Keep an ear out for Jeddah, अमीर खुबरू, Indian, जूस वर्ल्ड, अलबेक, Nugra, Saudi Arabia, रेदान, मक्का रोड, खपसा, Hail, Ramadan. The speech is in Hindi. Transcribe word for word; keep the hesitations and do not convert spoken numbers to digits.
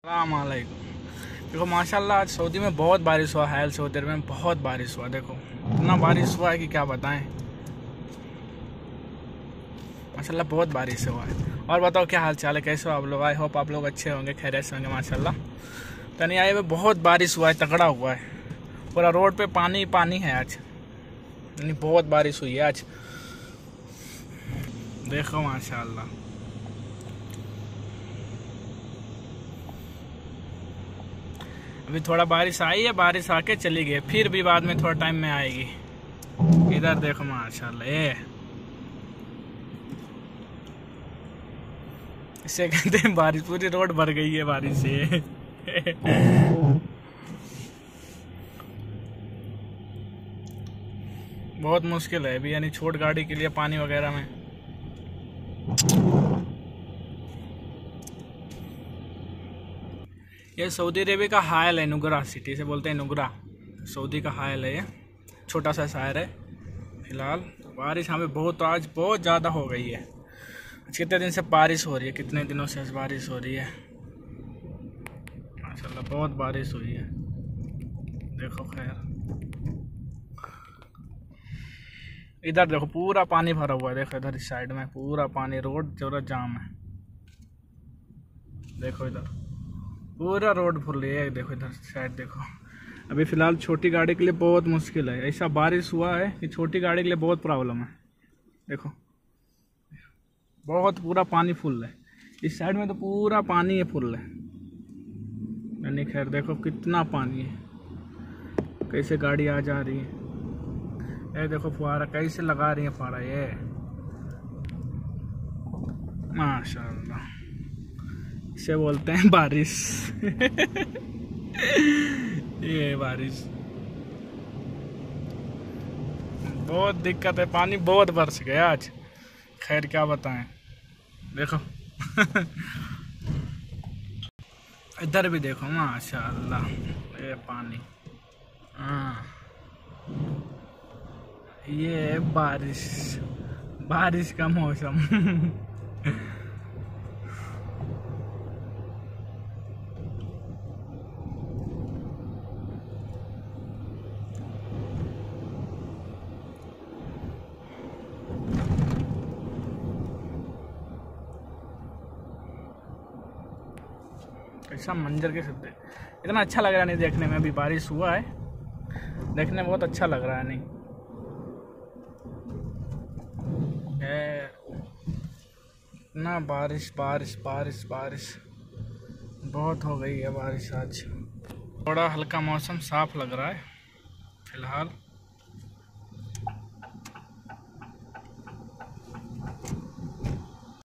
अस्सलामुअलैकुम। देखो माशाल्लाह आज सऊदी में बहुत बारिश हुआ। हैल सऊदी में बहुत बारिश हुआ। देखो इतना बारिश हुआ है कि क्या बताएं। माशाल्लाह बहुत बारिश हुआ है। और बताओ क्या हाल चाल है, कैसे हो आप लोग। आई होप आप लोग अच्छे होंगे, खैरियत से होंगे माशाल्लाह। तो नहीं आए, बहुत बारिश हुआ है, तगड़ा हुआ है। पूरा रोड पे पानी पानी है आज, नहीं बहुत बारिश हुई है आज। देखो माशाल्लाह अभी थोड़ा बारिश आई है, बारिश आके चली गई, फिर भी बाद में थोड़ा टाइम में आएगी। इधर देखो माशाल्लाह, इसे कहते हैं बारिश। पूरी रोड भर गई है बारिश से। बहुत मुश्किल है अभी, यानी छोट गाड़ी के लिए पानी वगैरह में। ये सऊदी अरेबिया का हायल है, नुगरा सिटी से बोलते हैं। नुगरा सऊदी का हायल है, ये छोटा सा शहर है। फिलहाल बारिश हमें बहुत आज बहुत ज़्यादा हो गई है। कितने दिन से बारिश हो रही है, कितने दिनों से बारिश हो रही है। माशाल्लाह बहुत बारिश हुई है। देखो खैर इधर देखो पूरा पानी भरा हुआ है। देखो इधर इस साइड में पूरा पानी, रोड पूरा जाम है। देखो इधर पूरा रोड भर लिया है। देखो इधर साइड देखो। अभी फ़िलहाल छोटी गाड़ी के लिए बहुत मुश्किल है। ऐसा बारिश हुआ है कि छोटी गाड़ी के लिए बहुत प्रॉब्लम है। देखो बहुत पूरा पानी फुल है, इस साइड में तो पूरा पानी है फुल है। यानी खैर देखो कितना पानी है, कैसे गाड़ी आ जा रही है। ये देखो फुहारा कैसे लगा रही है फुहारा, ये माशाल्लाह से बोलते हैं बारिश। ये बारिश बहुत दिक्कत है, पानी बहुत बरस गया आज। खैर क्या बताएं। देखो इधर भी देखो माशाल्लाह, ये पानी, ये बारिश, बारिश का मौसम। ऐसा मंजर के शब्द, इतना अच्छा लग रहा है नहीं देखने में। अभी बारिश हुआ है, देखने में बहुत अच्छा लग रहा है। नहीं इतना बारिश बारिश बारिश बारिश बहुत हो गई है बारिश आज। थोड़ा हल्का मौसम साफ लग रहा है फिलहाल।